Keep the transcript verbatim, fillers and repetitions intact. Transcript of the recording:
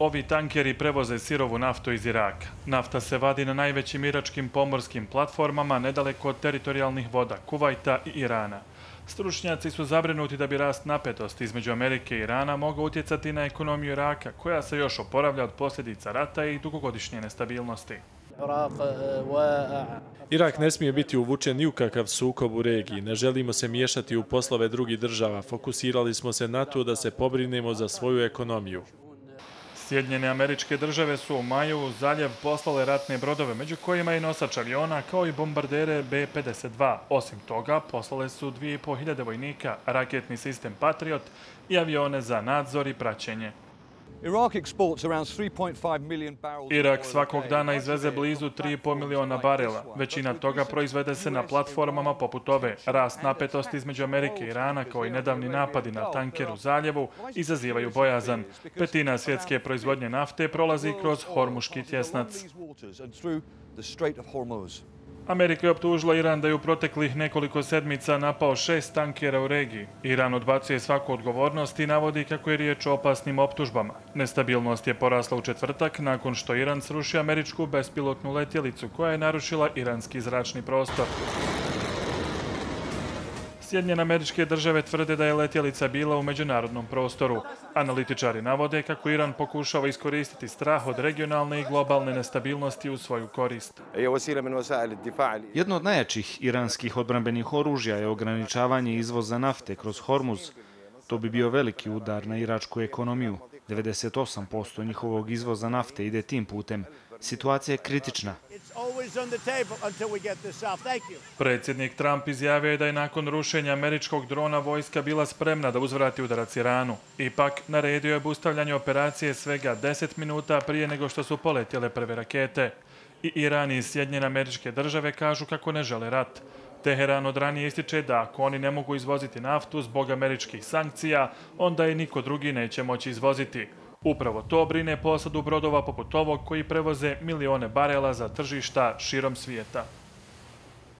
Ovi tankeri prevoze sirovu naftu iz Iraka. Nafta se vadi na najvećim iračkim pomorskim platformama nedaleko od teritorijalnih voda Kuvajta i Irana. Stručnjaci su zabrinuti da bi rast napetosti između Amerike i Irana mogao utjecati na ekonomiju Iraka, koja se još oporavlja od posljedica rata i dugogodišnje nestabilnosti. Irak ne smije biti uvučen ni u kakav sukob u regiji. Ne želimo se miješati u poslove drugih država. Fokusirali smo se na to da se pobrinemo za svoju ekonomiju. Sjedinjene američke države su u maju u zaljev poslale ratne brodove, među kojima i nosač aviona, kao i bombardere B pedeset dva. Osim toga, poslale su dvije i po hiljade vojnika, raketni sistem Patriot i avione za nadzor i praćenje. Irak svakog dana izveze blizu tri i po miliona barela. Većina toga proizvede se na platformama poput ove. Rast napetosti između Amerike i Irana, kao i nedavni napadi na tanker u zaljevu, izazivaju bojazan. Petina svjetske proizvodnje nafte prolazi kroz Hormuški tjesnac. Amerika je optužila Iran da je u proteklih nekoliko sedmica napao šest tankera u regiji. Iran odbacuje svaku odgovornost i navodi kako je riječ o opasnim optužbama. Nestabilnost je porasla u četvrtak nakon što Iran srušio američku bespilotnu letjelicu koja je narušila iranski zračni prostor. Sjedinjene američke države tvrde da je letjelica bila u međunarodnom prostoru. Analitičari navode kako Iran pokušava iskoristiti strah od regionalne i globalne nestabilnosti u svoju korist. Jedno od najjačih iranskih odbrambenih oružja je ograničavanje izvoza nafte kroz Hormuz. To bi bio veliki udar na iračku ekonomiju. devedeset osam posto njihovog izvoza nafte ide tim putem. Situacija je kritična. Predsjednik Trump izjavio je da je nakon rušenja američkog drona vojska bila spremna da uzvrati udarac Iranu. Ipak, naredio je obustavljanje operacije svega deset minuta prije nego što su poletjele prve rakete. I Iran i Sjedinjene američke države kažu kako ne žele rat. Teheran od ranije ističe da ako oni ne mogu izvoziti naftu zbog američkih sankcija, onda i niko drugi neće moći izvoziti. Upravo to brine posadu brodova poput ovog koji prevoze milione barela za tržišta širom svijeta.